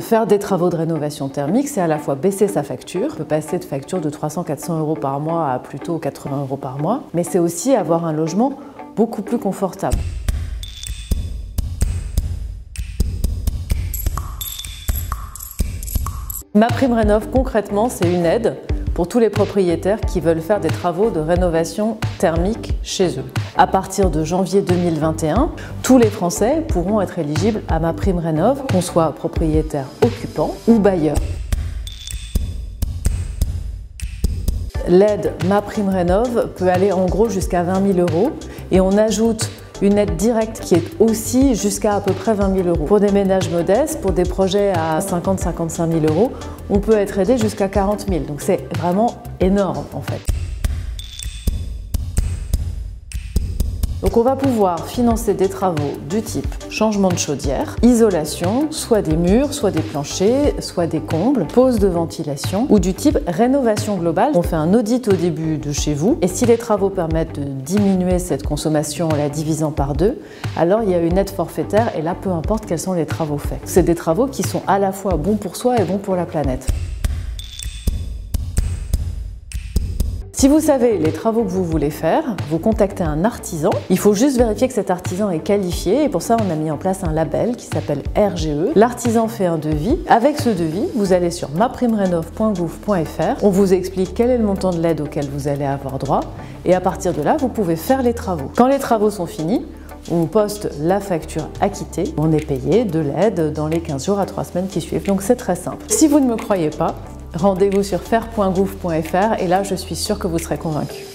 Faire des travaux de rénovation thermique, c'est à la fois baisser sa facture, on peut passer de facture de 300-400 € par mois à plutôt 80 € par mois, mais c'est aussi avoir un logement beaucoup plus confortable. MaPrimeRénov', concrètement, c'est une aide pour tous les propriétaires qui veulent faire des travaux de rénovation thermique chez eux. À partir de janvier 2021, tous les Français pourront être éligibles à MaPrimeRénov', qu'on soit propriétaire occupant ou bailleur. L'aide MaPrimeRénov' peut aller en gros jusqu'à 20 000 € et on ajoute une aide directe qui est aussi jusqu'à peu près 20 000 € pour des ménages modestes, pour des projets à 50 000 à 55 000 €, on peut être aidé jusqu'à 40 000 €. Donc c'est vraiment énorme en fait. Donc on va pouvoir financer des travaux du type changement de chaudière, isolation, soit des murs, soit des planchers, soit des combles, pose de ventilation ou du type rénovation globale. On fait un audit au début de chez vous et si les travaux permettent de diminuer cette consommation en la divisant par deux, alors il y a une aide forfaitaire et là peu importe quels sont les travaux faits. C'est des travaux qui sont à la fois bons pour soi et bons pour la planète. Si vous savez les travaux que vous voulez faire, vous contactez un artisan. Il faut juste vérifier que cet artisan est qualifié et pour ça on a mis en place un label qui s'appelle RGE. L'artisan fait un devis. Avec ce devis, vous allez sur maprimerenov.gouv.fr. On vous explique quel est le montant de l'aide auquel vous allez avoir droit et à partir de là, vous pouvez faire les travaux. Quand les travaux sont finis, on poste la facture acquittée. On est payé de l'aide dans les 15 jours à 3 semaines qui suivent. Donc c'est très simple. Si vous ne me croyez pas, rendez-vous sur faire.gouv.fr et là, je suis sûre que vous serez convaincus.